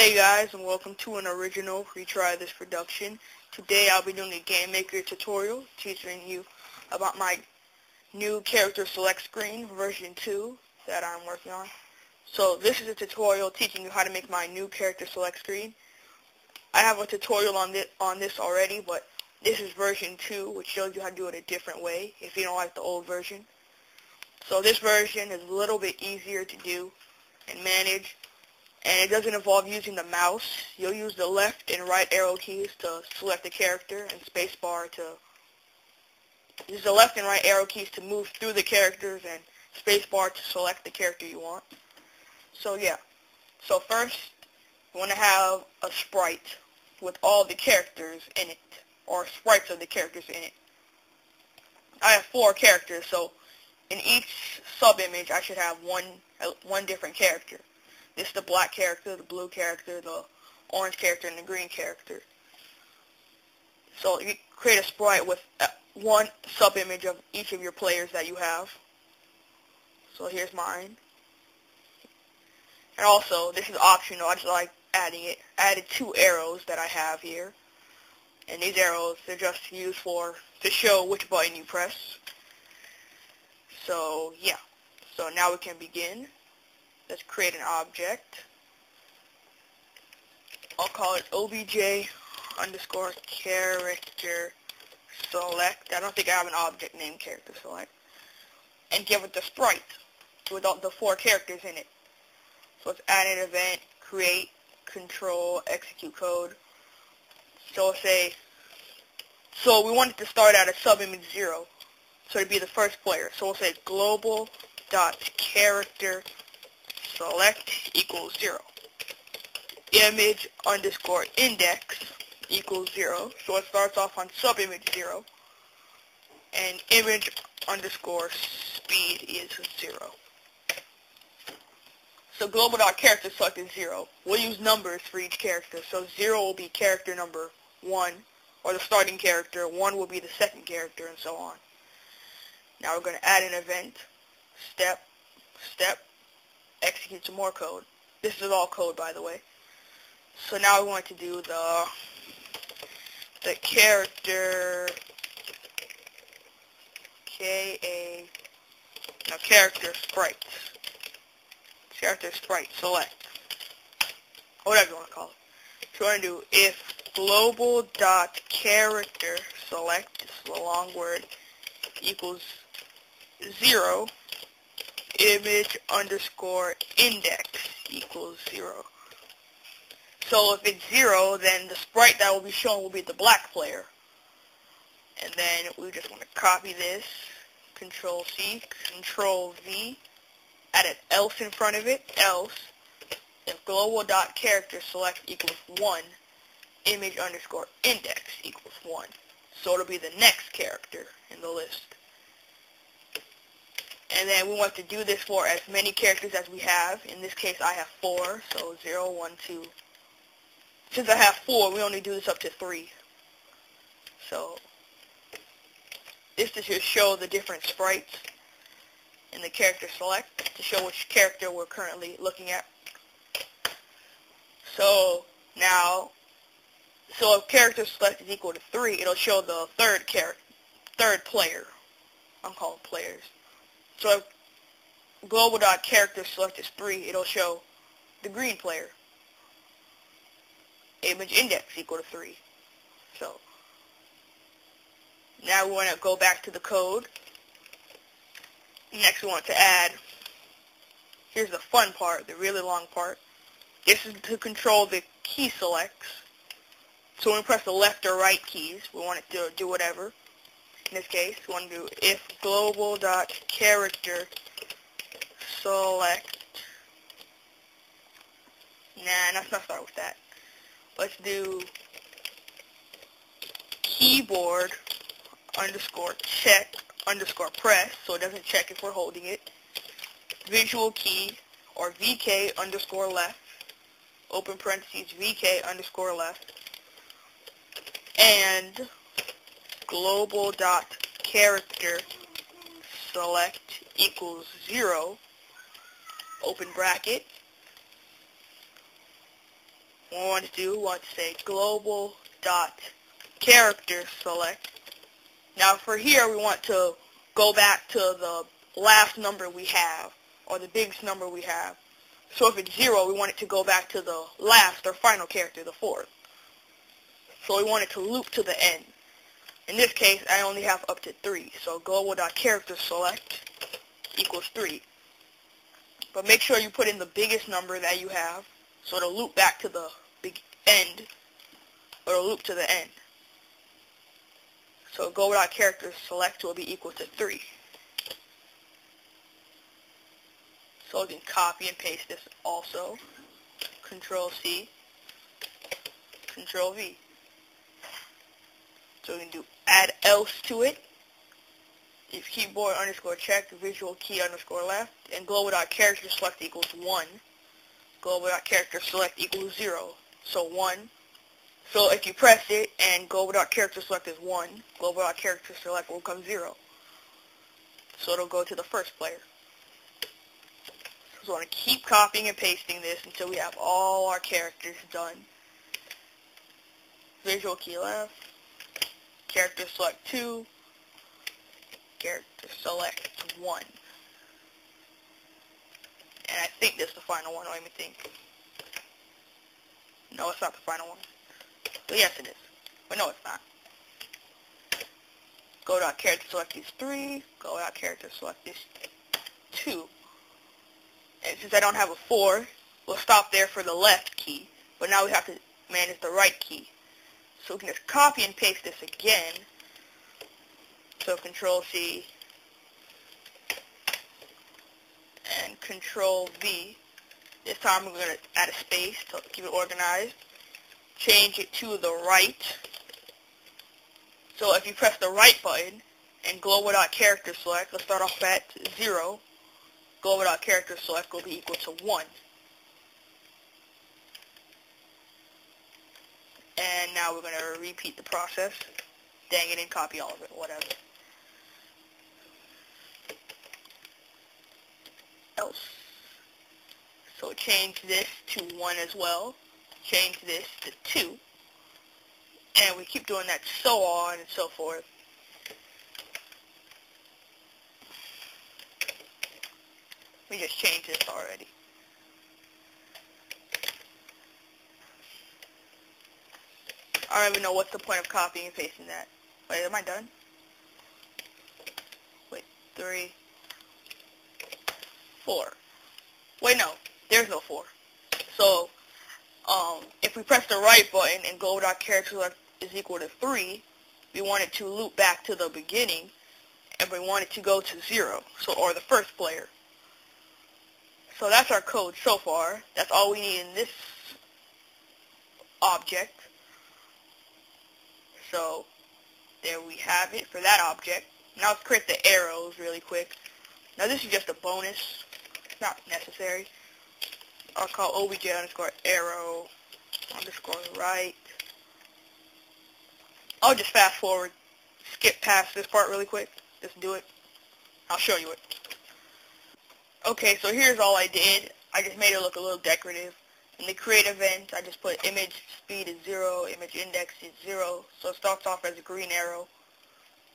Hey guys, and welcome to an original Retry This production. Today I'll be doing a Game Maker tutorial teaching you about my new character select screen version 2 that I'm working on. So this is a tutorial teaching you how to make my new character select screen. I have a tutorial on this already, but this is version 2, which shows you how to do it a different way if you don't like the old version. So this version is a little bit easier to do and manage. And it doesn't involve using the mouse. You'll use the left and right arrow keys to select the character and spacebar to use the left and right arrow keys to move through the characters and spacebar to select the character you want. So yeah. So first, you want to have a sprite with all the characters in it, or sprites of the characters in it. I have 4 characters, so in each sub-image, I should have one different character. It's the black character, the blue character, the orange character, and the green character. So you create a sprite with one sub-image of each of your players that you have. So here's mine. And also, this is optional. I just like adding it. I added 2 arrows that I have here. And these arrows, they're just used to show which button you press. So, yeah. So now we can begin. Let's create an object. I'll call it obj_character_select. I don't think I have an object named character select. And give it the sprite with all the 4 characters in it. So let's add an event, create, control, execute code. So so we want it to start at a sub-image 0. So it'd be the first player. So we'll say global.character select equals 0. Image underscore index equals 0. So it starts off on sub-image 0. And image underscore speed is 0. So global.character select is 0. We'll use numbers for each character. So 0 will be character number 1, or the starting character. 1 will be the second character, and so on. Now we're going to add an event. Step, step. Execute some more code. This is all code, by the way. So now we want to do the character character sprite select, whatever you want to call it. So we're going to do if global.character select, this is a long word, equals 0. Image underscore index equals 0. So if it's 0, then the sprite that will be shown will be the black player. And then we just want to copy this. Control C, Control V. Add an else in front of it. Else, if global.character select equals 1, image underscore index equals 1. So it'll be the next character in the list. And then we want to do this for as many characters as we have. In this case, I have 4, so 0, 1, 2. Since I have 4, we only do this up to 3. So this is to show the different sprites in the character select, to show which character we're currently looking at. So now, so if character select is equal to 3, it'll show the third player. I'm calling players. So if global.character select is 3, it'll show the green player. Image index equal to 3. So now we want to go back to the code. Next we want to add, here's the fun part, the really long part. This is to control the key selects. So when we press the left or right keys, we want it to do whatever. In this case, we want to do if global.character select. Nah, let's not start with that. Let's do keyboard underscore check underscore press, so it doesn't check if we're holding it. Visual key, or VK underscore left, open parentheses, VK underscore left. And global.character select equals 0, open bracket, what we want to do, we want to say global.character_select. Now for here, we want to go back to the last number we have, or the biggest number we have. So if it's 0, we want it to go back to the last or final character, the 4th. So we want it to loop to the end. In this case, I only have up to 3. So global.characterSelect equals 3. But make sure you put in the biggest number that you have, so it'll loop back to the big end, or it'll loop to the end. So global.characterSelect will be equal to 3. So we can copy and paste this also. Control C, Control V. So we can do add else to it. If keyboard_check, visual key _left, and global.characterSelect equals 1. Global.characterSelect equals 0. So 1. So if you press it and global.characterSelect is 1, global.characterSelect will become 0. So it'll go to the first player. So we want to keep copying and pasting this until we have all our characters done. Visual key left, characterSelect 2, characterSelect 1. And I think this is the final one, I don't even think. No, it's not the final one. But yes, it is. But no, it's not. Go.characterSelect is 3, go.characterSelect is 2. And since I don't have a 4, we'll stop there for the left key. But now we have to manage the right key. So we can just copy and paste this again. So Control C and Control V. This time we're going to add a space to keep it organized. Change it to the right. So if you press the right button and global.characterSelect, let's start off at 0. Global.characterSelect will be equal to 1. And now we're going to repeat the process. Dang it, and copy all of it, whatever. Else. So change this to 1 as well. Change this to 2. And we keep doing that, so on and so forth. We just changed this already. I don't even know what's the point of copying and pasting that. Wait, am I done? Wait, 3, 4. Wait, no, there's no 4. So, if we press the right button and global.characterSelect is equal to 3, we want it to loop back to the beginning, and we want it to go to 0, so or the first player. So that's our code so far. That's all we need in this object. So there we have it for that object. Now let's create the arrows really quick. Now this is just a bonus. It's not necessary. I'll call obj_arrow_right. I'll just fast forward, skip past this part really quick. Just do it. I'll show you it. Okay, so here's all I did. I just made it look a little decorative. In the create event, I just put image speed is 0, image index is 0, so it starts off as a green arrow.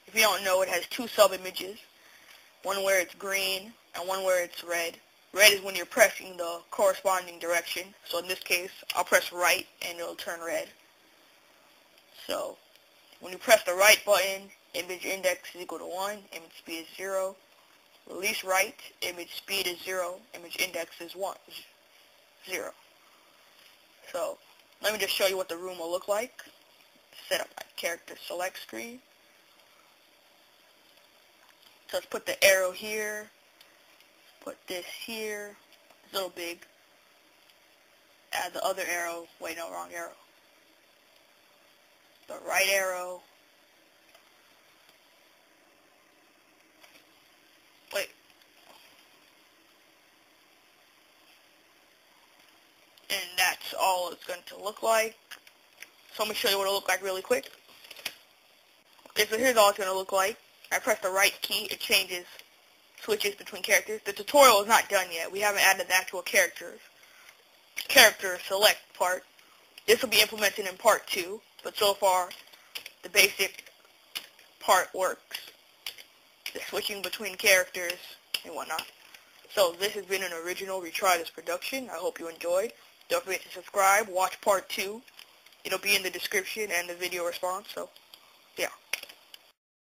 If you don't know, it has 2 sub-images, one where it's green and one where it's red. Red is when you're pressing the corresponding direction, so in this case, I'll press right and it'll turn red. So, when you press the right button, image index is equal to 1, image speed is 0. Release right, image speed is 0, image index is 0. So, let me just show you what the room will look like. Set up my characterSelect screen. So let's put the arrow here, put this here, it's a little big. Add the other arrow, wait, no, wrong arrow. The right arrow. Wait. And that's all it's going to look like. So I'm going to show you what it'll look like really quick. Okay, so here's all it's going to look like. I press the right key, it changes, switches between characters. The tutorial is not done yet. We haven't added the actual characterSelect part. This will be implemented in part 2, but so far the basic part works. The switching between characters and whatnot. So this has been an original Retry This production. I hope you enjoyed. Don't forget to subscribe, watch part 2. It'll be in the description and the video response. So.